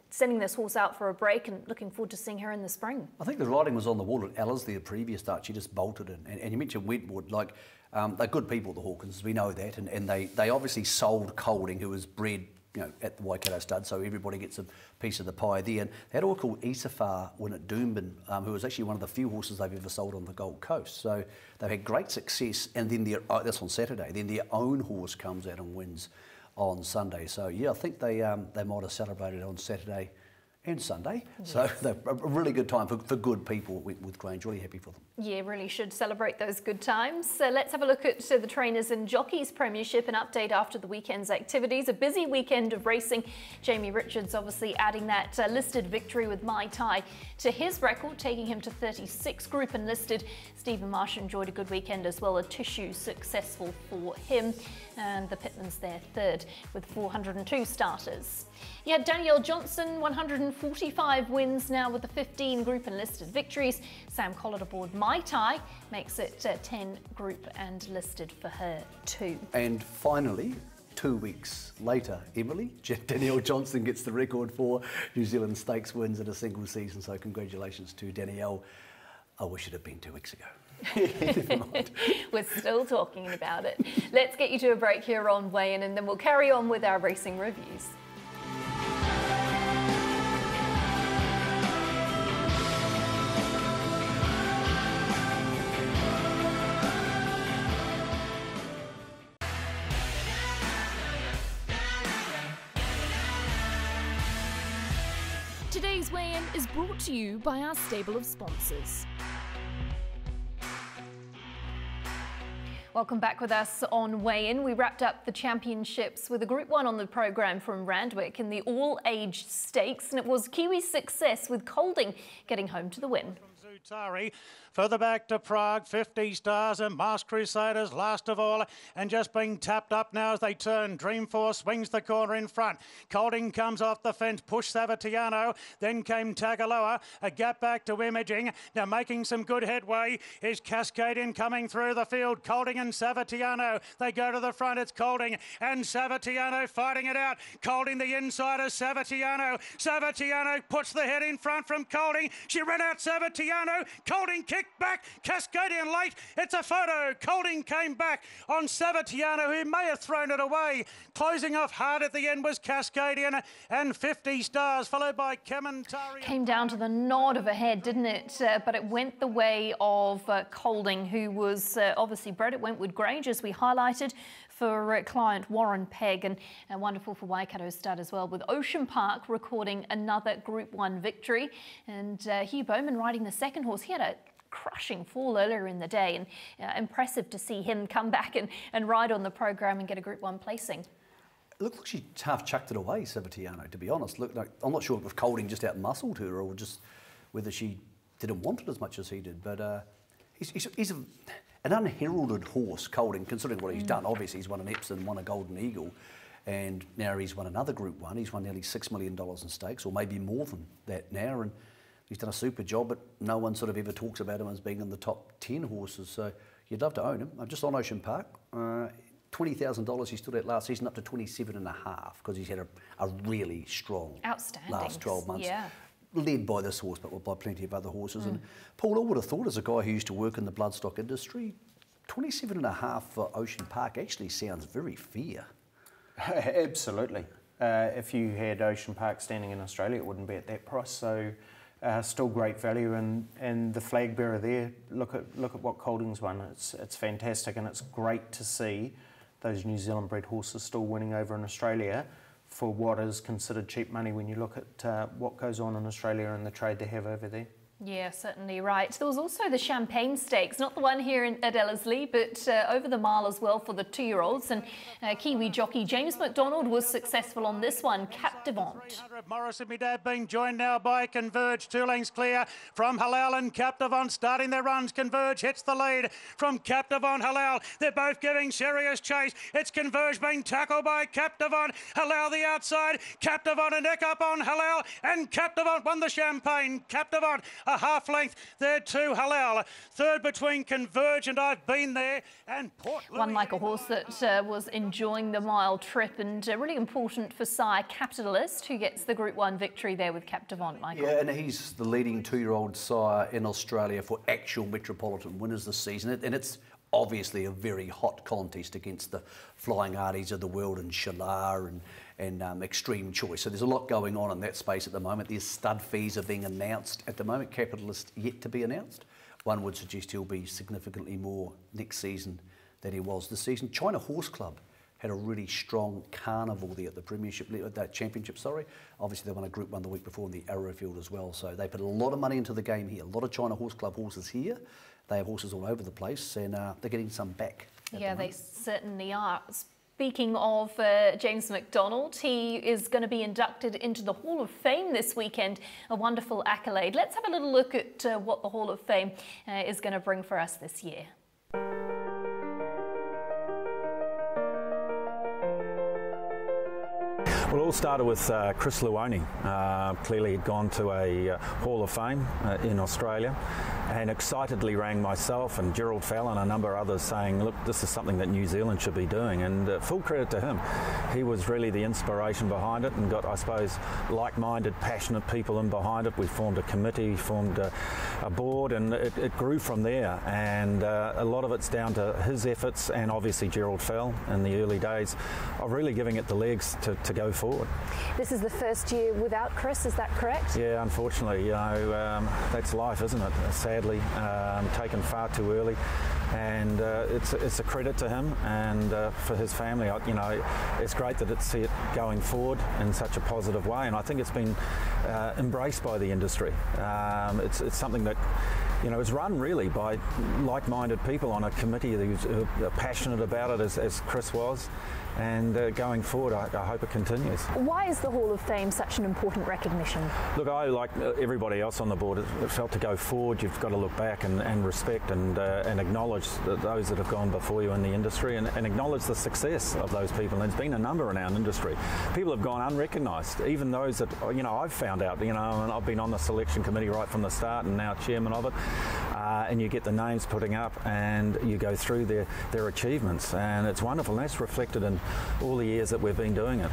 sending this horse out for a break and looking forward to seeing her in the spring. I think the riding was on the wall at Ellerslie the previous start. She just bolted in. And you mentioned Wentwood, like, they're good people, the Hawkins, we know that. And they obviously sold Colding, who was bred, you know, at the Waikato Stud, so everybody gets a piece of the pie there. And they had all called Isafar when at Doomben, who was actually one of the few horses they've ever sold on the Gold Coast. So they've had great success, and then that's on Saturday. Then their own horse comes out and wins on Sunday. So yeah, I think they might have celebrated on Saturday and Sunday. Yes. So a really good time for good people with Grange. Really happy for them. Yeah, really should celebrate those good times. So let's have a look at the Trainers and Jockeys Premiership, an update after the weekend's activities. A busy weekend of racing. Jamie Richards obviously adding that listed victory with Maitai to his record, taking him to 36 group and listed. Stephen Marsh enjoyed a good weekend as well. A Tissue successful for him. And the Pitmans there third with 402 starters. Yeah, Danielle Johnson, 145 wins now with the 15 group and listed victories. Sam Collard aboard Maitai makes it 10 group and listed for her too. And finally, 2 weeks later, Emily, Danielle Johnson gets the record for New Zealand Stakes wins in a single season. So congratulations to Danielle. I wish it had been 2 weeks ago. We're still talking about it. Let's get you to a break here on Weigh In, and then we'll carry on with our racing reviews. Today's Weigh In is brought to you by our stable of sponsors. Welcome back with us on Weigh In. We wrapped up the championships with a Group 1 on the programme from Randwick in the all-age stakes, and it was Kiwi success with Colding getting home to the win. Zutari, further back to Prague, 50 Stars and Masked Crusaders last of all, and just being tapped up now as they turn. Dreamforce swings the corner in front. Colding comes off the fence, pushed Savatiano, then came Tagaloa, a gap back to Imaging. Now making some good headway is Cascade in coming through the field. Colding and Savatiano, they go to the front. It's Colding and Savatiano fighting it out. Colding the insider, Savatiano. Savatiano puts the head in front from Colding. She ran out Savatiano. Colding kicked back, Cascade in late. It's a photo. Colding came back on Savatiano, who may have thrown it away. Closing off hard at the end was Cascadian and 50 Stars, followed by Kamantari. Came down to the nod of a head, didn't it? But it went the way of Colding, who was obviously bred at Wentwood Grange, as we highlighted, for client Warren Pegg, and wonderful for Waikato Stud as well, with Ocean Park recording another Group 1 victory. And Hugh Bowman riding the second horse. He had a crushing fall earlier in the day, and impressive to see him come back and ride on the programme and get a Group 1 placing. Look, she half chucked it away, Savatiano, to be honest. Look, like, I'm not sure if Colding just out-muscled her or just whether she didn't want it as much as he did, but he's a... an unheralded horse, Colding, considering what he's done. Obviously, he's won an Epsom, won a Golden Eagle, and now he's won another Group 1. He's won nearly $6 million in stakes, or maybe more than that now, and he's done a super job, but no one sort of ever talks about him as being in the top 10 horses, so you'd love to own him. I'm just on Ocean Park. $20,000 he stood at last season, up to 27.5 because he's had a really strong last 12 months. Yeah. Led by this horse, but by plenty of other horses. And Paul, I would have thought, as a guy who used to work in the bloodstock industry, 27.5 for Ocean Park actually sounds very fair. Absolutely. If you had Ocean Park standing in Australia, it wouldn't be at that price. So, still great value, and the flag bearer there. Look at what Coldings won. It's fantastic, and it's great to see those New Zealand bred horses still winning over in Australia for what is considered cheap money when you look at what goes on in Australia and the trade they have over there. Yeah, certainly right. There was also the Champagne Stakes, not the one here at Ellerslie, but over the mile as well for the two-year-olds. And Kiwi jockey James McDonald was successful on this one, Captivant. Morris and Medad being joined now by Converge. 2 lengths clear from Halal and Captivant starting their runs. Converge hits the lead from Captivant. Halal, they're both giving serious chase. It's Converge being tackled by Captivant. Halal the outside. Captivant a neck up on Halal, and Captivant won the Champagne. Captivant a half length there to Halal. Third between Converge and I've Been There and Port Louis. One like a horse that was enjoying the mile trip, and really important for Sire Capitalist, who gets the Group 1 victory there with Captivant, Michael. Yeah, and he's the leading two-year-old sire in Australia for actual metropolitan winners this season, and it's obviously a very hot contest against the Flying Arties of the world and Shalar and Extreme Choice. So there's a lot going on in that space at the moment. There's stud fees are being announced at the moment. Capitalist yet to be announced. One would suggest he'll be significantly more next season than he was this season. China Horse Club had a really strong carnival there at the championship. Obviously they won a Group 1 the week before in the Arrowfield as well. So they put a lot of money into the game here. A lot of China Horse Club horses here. They have horses all over the place, and they're getting some back. Yeah, they certainly are. Speaking of James McDonald, he is going to be inducted into the Hall of Fame this weekend. A wonderful accolade. Let's have a little look at what the Hall of Fame is going to bring for us this year. Well, it all started with Chris Luoni. Clearly had gone to a Hall of Fame in Australia, and excitedly rang myself and Gerald Fallon and a number of others saying, look, this is something that New Zealand should be doing. And full credit to him. He was really the inspiration behind it, and got, I suppose, like-minded, passionate people in behind it. We formed a committee, formed a board, and it grew from there. And a lot of it's down to his efforts, and obviously Gerald Fell in the early days of really giving it the legs to go forward. This is the first year without Chris, is that correct? Yeah, unfortunately, you know, that's life, isn't it? Sadly, taken far too early, and it's a credit to him and for his family. You know, it's great that it's see it going forward in such a positive way, and I think it's been embraced by the industry. It's something that, you know, it's run really by like-minded people on a committee who are passionate about it, as Chris was, and going forward, I hope it continues. Why is the Hall of Fame such an important recognition? Look, I, like everybody else on the board, it felt to go forward, you've got to look back and respect and acknowledge those that have gone before you in the industry, and acknowledge the success of those people. And there's been a number in our industry. People have gone unrecognised, even those that, you know, I've found out, you know, and I've been on the selection committee right from the start and now chairman of it. And you get the names putting up, and you go through their achievements, and it's wonderful, and that's reflected in all the years that we've been doing it.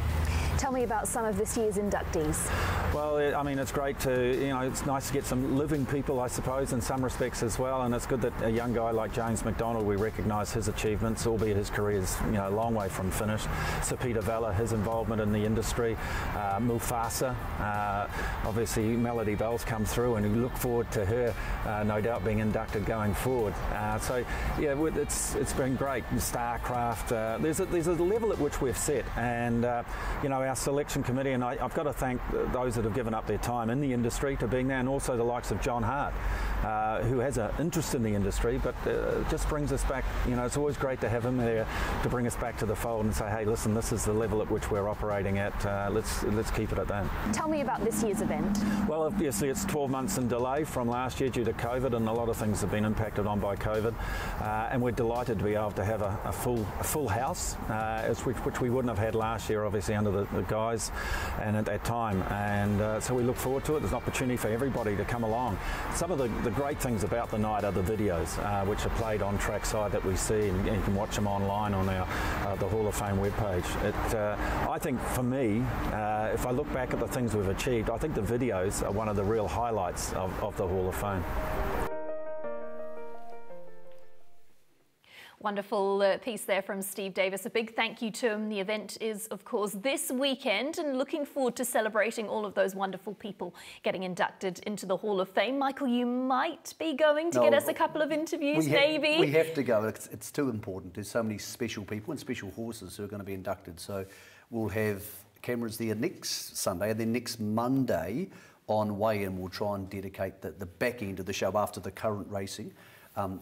Tell me about some of this year's inductees. Well, I mean, it's great to, you know, it's nice to get some living people, I suppose, in some respects as well, and it's good that a young guy like James McDonald, we recognise his achievements, albeit his career's, you know, a long way from finish. Sir Peter Vella, his involvement in the industry, Mufasa, obviously Melody Bell's come through, and we look forward to her, no doubt, being inducted going forward. So, yeah, it's been great. StarCraft, there's a level at which we've set, and, you know, our selection committee, and I've got to thank those that have given up their time in the industry to being there, and also the likes of John Hart, who has an interest in the industry, but just brings us back. You know, it's always great to have him there to bring us back to the fold and say, hey, listen, this is the level at which we're operating at. Let's keep it at that. Tell me about this year's event. Well, obviously, it's 12 months in delay from last year due to COVID, and a lot of things have been impacted on by COVID. And we're delighted to be able to have a full house, which we wouldn't have had last year, obviously, under the guise and at that time. And so we look forward to it. There's an opportunity for everybody to come along. Some of the great things about the night are the videos, which are played on trackside that we see, and you can watch them online on our the Hall of Fame webpage. I think for me, if I look back at the things we've achieved, I think the videos are one of the real highlights of the Hall of Fame. Wonderful piece there from Steve Davis. A big thank you to him. The event is, of course, this weekend, and looking forward to celebrating all of those wonderful people getting inducted into the Hall of Fame. Michael, you might be going to get us a couple of interviews, maybe. We have to go. It's too important. There's so many special people and special horses who are going to be inducted. So we'll have cameras there next Sunday, and then next Monday on weigh-in we'll try and dedicate the back end of the show after the current racing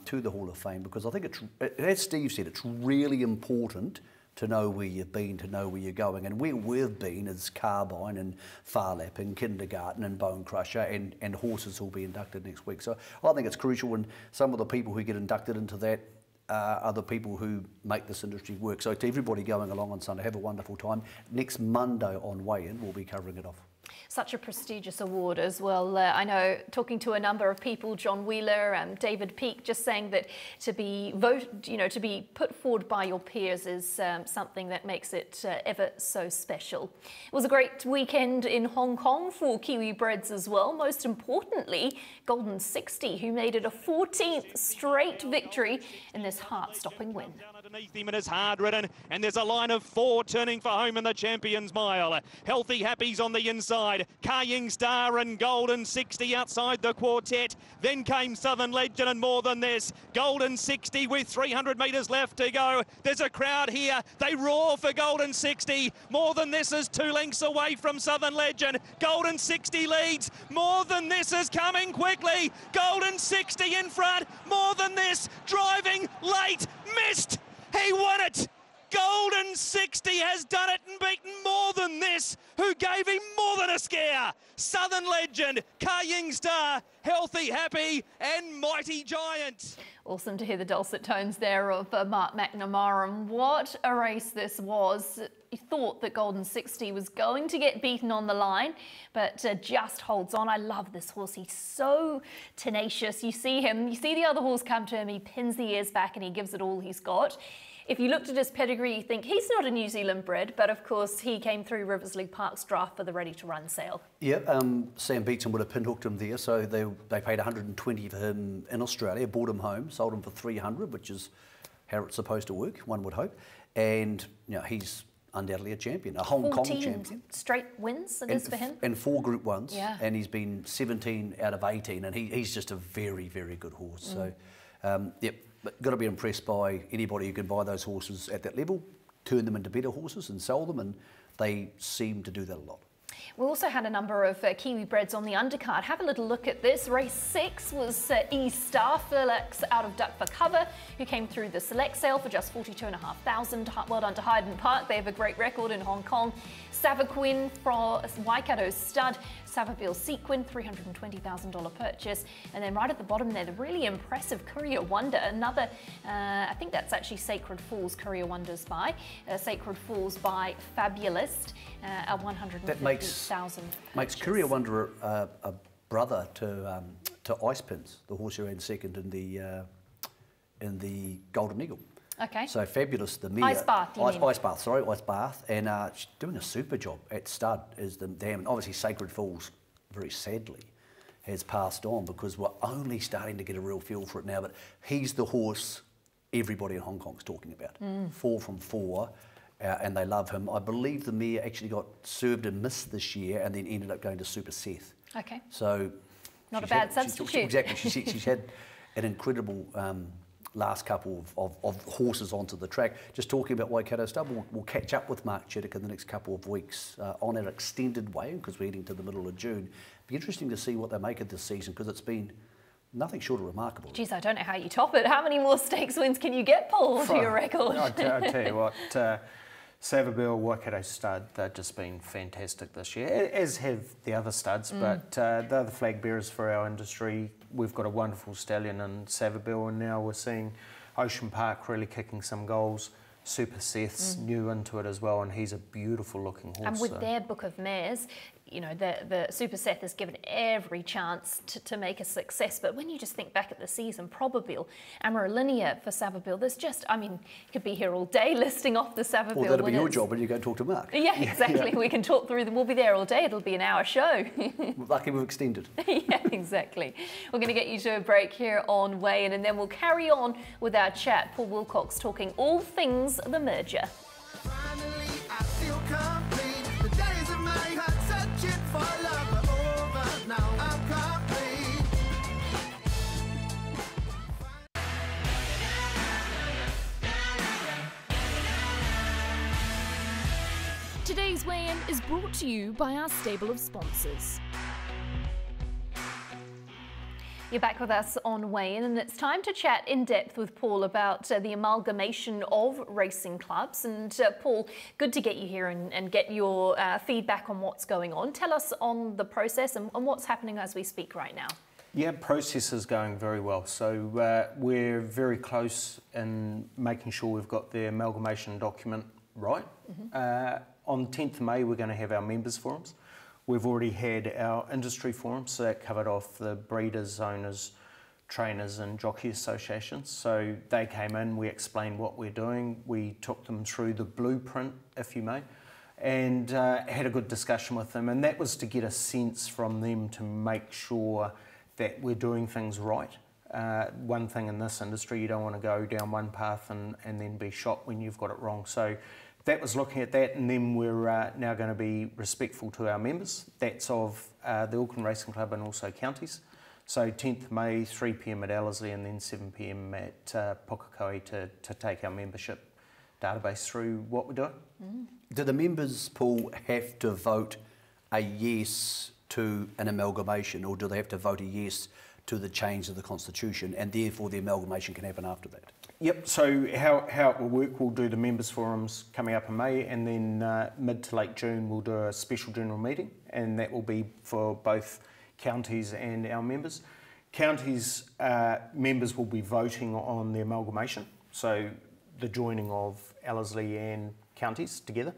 to the Hall of Fame, because I think it's, as Steve said, it's really important to know where you've been, to know where you're going. And where we've been is Carbine and Farlap and Kindergarten and Bone Crusher and horses who'll be inducted next week. So I think it's crucial, and some of the people who get inducted into that are the people who make this industry work. So to everybody going along on Sunday, have a wonderful time. Next Monday on weigh-in, we'll be covering it off. Such a prestigious award as well. I know, talking to a number of people, John Wheeler and David Peake, just saying that to be voted, you know, to be put forward by your peers is something that makes it ever so special. It was a great weekend in Hong Kong for Kiwi breds as well. Most importantly, Golden 60, who made it a 14th straight victory in this heart-stopping win. Underneath him, it is hard ridden, and there's a line of four turning for home in the Champions Mile. Healthy Happy's on the inside. Kaying Star and Golden 60 outside the quartet. Then came Southern Legend and More Than This. Golden 60 with 300 metres left to go. There's a crowd here. They roar for Golden 60. More Than This is 2 lengths away from Southern Legend. Golden 60 leads. More Than This is coming quickly. Golden 60 in front. More Than This driving late. Missed. He won it. Golden 60 has done it and beaten More Than This, who gave him more than a scare. Southern Legend, Kaying Star, Healthy Happy and Mighty Giant. Awesome to hear the dulcet tones there of Mark McNamara. And what a race this was. You thought that Golden 60 was going to get beaten on the line, but just holds on. I love this horse. He's so tenacious. You see him, you see the other horse come to him, he pins the ears back and he gives it all he's got. If you looked at his pedigree, you think he's not a New Zealand bred, but of course he came through Riversleigh Park's draft for the ready-to-run sale. Yeah, Sam Beetson would have pinhooked him there, so they paid 120 for him in Australia, bought him home, sold him for 300, which is how it's supposed to work, one would hope. And you know, he's undoubtedly a champion, a Hong Kong champion. Straight wins it is for him. And 4 Group 1s, yeah. And he's been 17 out of 18, and he's just a very, very good horse. Mm. So, yep. But got to be impressed by anybody who can buy those horses at that level, turn them into better horses and sell them, and they seem to do that a lot. We also had a number of Kiwi breds on the undercard. Have a little look at this. Race 6 was E Star, Furlax out of Duck for Cover, who came through the select sale for just $42,500. Well done to Hyden Park. They have a great record in Hong Kong. Savaquin from Waikato Stud, Savaville Sequin, $320,000 purchase. And then right at the bottom there, the really impressive Courier Wonder, another, I think that's actually Sacred Falls, Courier Wonders by, Sacred Falls by Fabulist, a $150,000 Courier Wonder a brother to Ice Pins, the horse who ran second in the Golden Eagle. Okay. So Fabulous, the mare. Ice Bath, Ice Bath. And she's doing a super job at stud as the dam. And obviously Sacred Falls, very sadly, has passed on because we're only starting to get a real feel for it now. But he's the horse everybody in Hong Kong's talking about. Mm. 4 from 4. And they love him. I believe the mare actually got served and missed this year and then ended up going to Super Seth. Okay. So... not a bad substitute. Exactly. She's had an incredible... last couple of horses onto the track. Just talking about Waikato Stud, we'll catch up with Mark Chittick in the next couple of weeks on our extended way, because we're heading to the middle of June. It'll be interesting to see what they make of this season, because it's been nothing short of remarkable. Geez, I don't know how you top it. How many more stakes wins can you get, Paul, to your record? I'll tell you what, Savabeel, Waikato Stud, they've just been fantastic this year, as have the other studs, but they're the flag bearers for our industry. We've got a wonderful stallion in Savabeel, and now we're seeing Ocean Park really kicking some goals. Super Seth's new into it as well, and he's a beautiful looking horse. And with their book of mares, you know, the Super Seth is given every chance to make a success. But when you just think back at the season, Probabil, Amarilinia for Savabeel, there's just, I mean, could be here all day listing off the Savabeel. Well, that'll be your job when you go and talk to Mark. Yeah, exactly. Yeah. We can talk through them. We'll be there all day. It'll be an hour show. Lucky we've extended. Yeah, exactly. We're going to get you to a break here on Weigh In, and then we'll carry on with our chat. Paul Wilcox talking all things the merger. Finally, I feel complete. The days of my heart searching for love are over. Now I'm complete. Today's Weigh-In is brought to you by our stable of sponsors. You're back with us on Weigh In, and it's time to chat in depth with Paul about the amalgamation of racing clubs. And Paul, good to get you here and get your feedback on what's going on. Tell us on the process and what's happening as we speak right now. Yeah, process is going very well. So we're very close in making sure we've got the amalgamation document right. On 10th of May, we're going to have our members forums. We've already had our industry forum, so that covered off the breeders, owners, trainers and jockey associations. So they came in, we explained what we're doing, we took them through the blueprint, if you may, and had a good discussion with them. And that was to get a sense from them to make sure that we're doing things right. One thing in this industry, you don't want to go down one path and then be shot when you've got it wrong. So that was looking at that, and then we're now going to be respectful to our members. That's of the Auckland Racing Club and also counties. So 10th May, 3 p.m. at Ellerslie, and then 7 p.m. at Pukekohe to take our membership database through what we're doing. Do the members, Paul, have to vote a yes to an amalgamation, or do they have to vote a yes to the change of the constitution, and therefore the amalgamation can happen after that? Yep, so how it will work, we'll do the members forums coming up in May, and then mid to late June we'll do a special general meeting, and that will be for both counties and our members. Counties members will be voting on the amalgamation, so the joining of Ellerslie and counties together.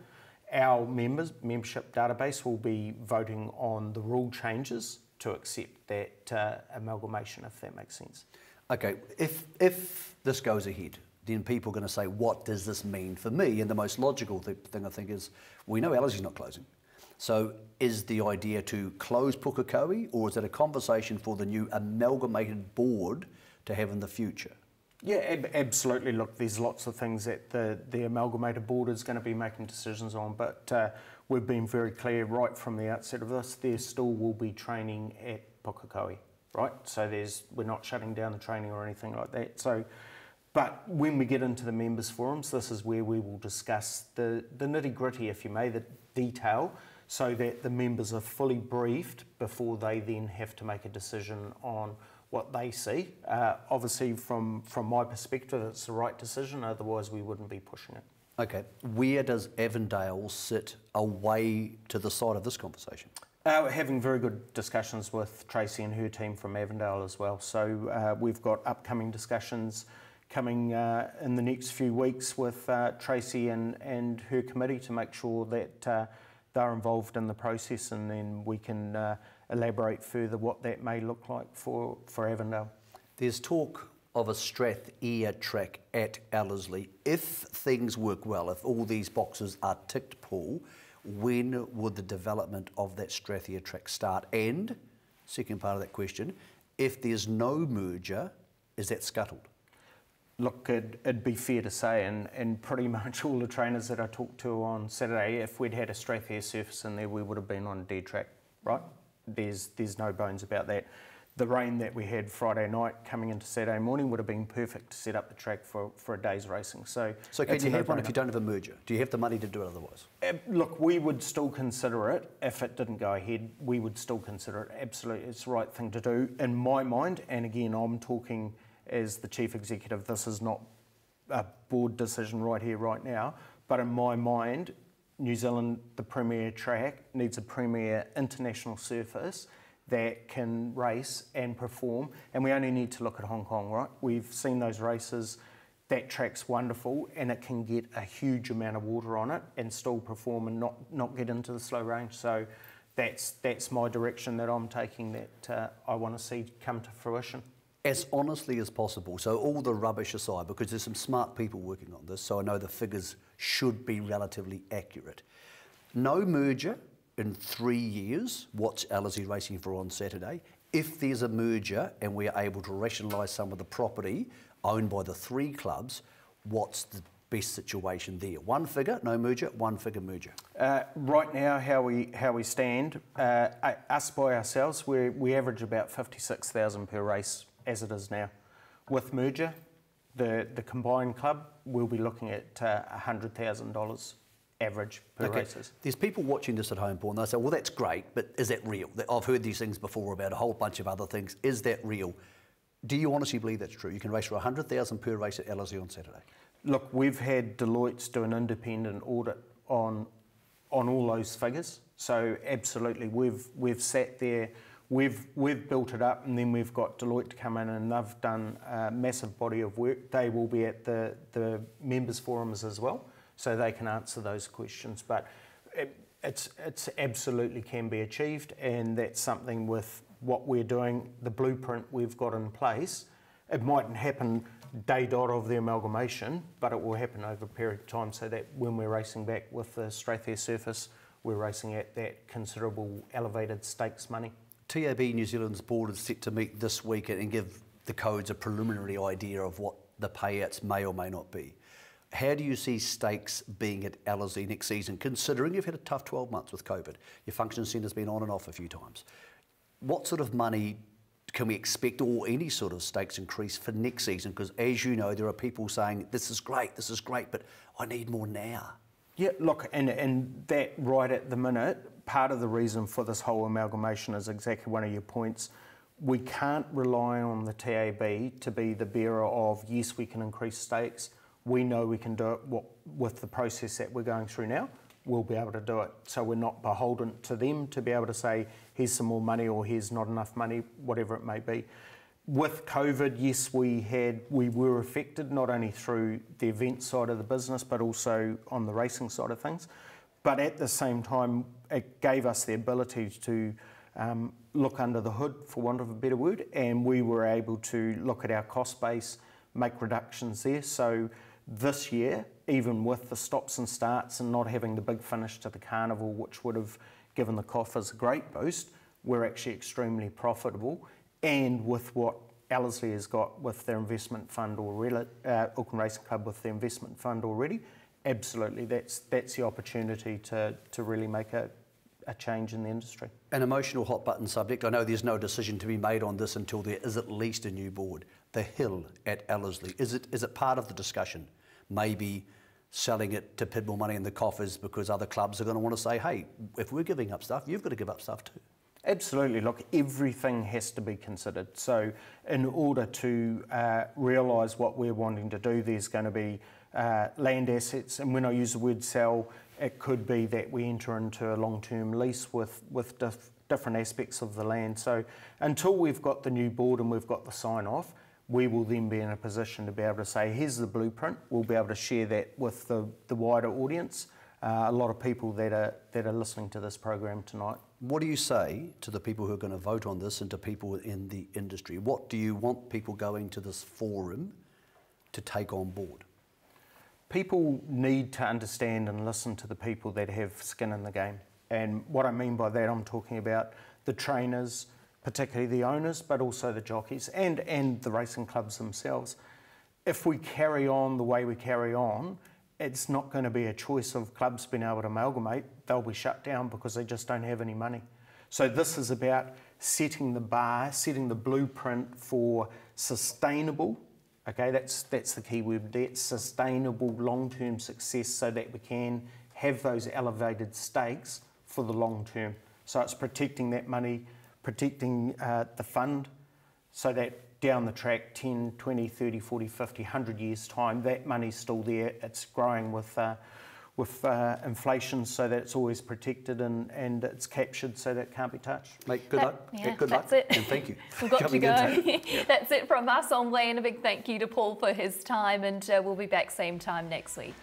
Our members, membership database, will be voting on the rule changes to accept that amalgamation, if that makes sense. Okay, if this goes ahead, then people are going to say, what does this mean for me? And the most logical thing I think is, we know Ellerslie's not closing. So is the idea to close Pukekohe, or is it a conversation for the new amalgamated board to have in the future? Yeah, absolutely. Look, there's lots of things that the amalgamated board is going to be making decisions on, but we've been very clear right from the outset of this, there still will be training at Pukekohe. Right, so we're not shutting down the training or anything like that. So, but when we get into the members forums, this is where we will discuss the nitty gritty, if you may, the detail, so that the members are fully briefed before they then have to make a decision on what they see. Obviously, from my perspective, it's the right decision. Otherwise, we wouldn't be pushing it. Okay, where does Avondale sit away to the side of this conversation? We're having very good discussions with Tracy and her team from Avondale as well. So we've got upcoming discussions coming in the next few weeks with Tracy and her committee to make sure that they're involved in the process, and then we can elaborate further what that may look like for Avondale. There's talk of a Strath-Eyre track at Ellerslie. If things work well, if all these boxes are ticked, Paul, when would the development of that Strath-Eyre track start? And, second part of that question, if there's no merger, is that scuttled? Look, it'd be fair to say, and pretty much all the trainers that I talked to on Saturday, if we'd had a Strath-Eyre surface in there, we would have been on a dead track, right? There's no bones about that. the rain that we had Friday night coming into Saturday morning would have been perfect to set up the track for a day's racing. So can you have one if you don't have a merger? Do you have the money to do it otherwise? Look, we would still consider it. If it didn't go ahead, we would still consider it. Absolutely, it's the right thing to do in my mind. And again, I'm talking as the chief executive. This is not a board decision right here, right now. But in my mind, New Zealand, the premier track, needs a premier international surface that can race and perform. And we only need to look at Hong Kong, right? We've seen those races. That track's wonderful, and it can get a huge amount of water on it and still perform and not get into the slow range. So that's my direction that I'm taking, that I want to see come to fruition. As honestly as possible, so all the rubbish aside, because there's some smart people working on this, so I know the figures should be relatively accurate. No merger in 3 years, watch Ellerslie Racing for on Saturday. If there's a merger and we're able to rationalise some of the property owned by the three clubs, what's the best situation there? One figure, no merger, one figure merger. Right now, how we stand, us by ourselves, we average about 56,000 per race as it is now. With merger, the combined club will be looking at $100,000 average per races. There's people watching this at home, Paul, and they say, well, that's great, but is that real? I've heard these things before about a whole bunch of other things. Is that real? Do you honestly believe that's true? You can race for $100,000 per race at Ellerslie on Saturday. Look, we've had Deloitte's do an independent audit on all those figures. So absolutely, we've sat there. We've built it up, and then we've got Deloitte to come in, and they've done a massive body of work. They will be at the members' forums as well, so they can answer those questions. But it's absolutely can be achieved, and that's something with what we're doing, the blueprint we've got in place. It mightn't happen day dot of the amalgamation, but it will happen over a period of time, so that when we're racing back with the Strathair surface, we're racing at that considerable elevated stakes money. TAB New Zealand's board is set to meet this week and give the codes a preliminary idea of what the payouts may or may not be. How do you see stakes being at Ellerslie next season, considering you've had a tough 12 months with COVID? Your function centre's been on and off a few times. What sort of money can we expect, or any sort of stakes increase for next season? Because as you know, there are people saying, this is great, but I need more now. Yeah, look, and that right at the minute, part of the reason for this whole amalgamation is exactly one of your points. We can't rely on the TAB to be the bearer of, yes, we can increase stakes. We know we can do it with the process that we're going through now. We'll be able to do it. So we're not beholden to them to be able to say, here's some more money or here's not enough money, whatever it may be. With COVID, yes, we were affected, not only through the event side of the business, but also on the racing side of things. But at the same time, it gave us the ability to look under the hood, for want of a better word, and we were able to look at our cost base, make reductions there. So this year, even with the stops and starts and not having the big finish to the carnival, which would have given the coffers a great boost, we're actually extremely profitable. And with what Ellerslie has got with their investment fund already, Auckland Racing Club with their investment fund already, absolutely, that's the opportunity to really make a change in the industry. An emotional hot button subject. I know there's no decision to be made on this until there is at least a new board. The Hill at Ellerslie, is it part of the discussion? Maybe selling it to put more money in the coffers, because other clubs are going to want to say, hey, if we're giving up stuff, you've got to give up stuff too. Absolutely. Look, everything has to be considered. So in order to realise what we're wanting to do, there's going to be land assets, and when I use the word sell, it could be that we enter into a long-term lease with different aspects of the land. So until we've got the new board and we've got the sign-off, we will then be in a position to be able to say, here's the blueprint. We'll be able to share that with the wider audience, a lot of people that are listening to this program tonight. What do you say to the people who are going to vote on this and to people in the industry? What do you want people going to this forum to take on board? People need to understand and listen to the people that have skin in the game. And what I mean by that, I'm talking about the trainers, particularly the owners, but also the jockeys and the racing clubs themselves. If we carry on the way we carry on, it's not going to be a choice of clubs being able to amalgamate. They'll be shut down because they just don't have any money. So this is about setting the bar, setting the blueprint for sustainable, okay, that's the key word, that's sustainable long-term success, so that we can have those elevated stakes for the long term. So it's protecting that money, protecting the fund, so that down the track, 10, 20, 30, 40, 50, 100 years' time, that money's still there, it's growing with inflation, so that it's always protected and it's captured so that it can't be touched. Mate, good luck. Yeah, good luck. It. And thank you. We've got to go. Yeah. That's it from us on land. A big thank you to Paul for his time, and we'll be back same time next week.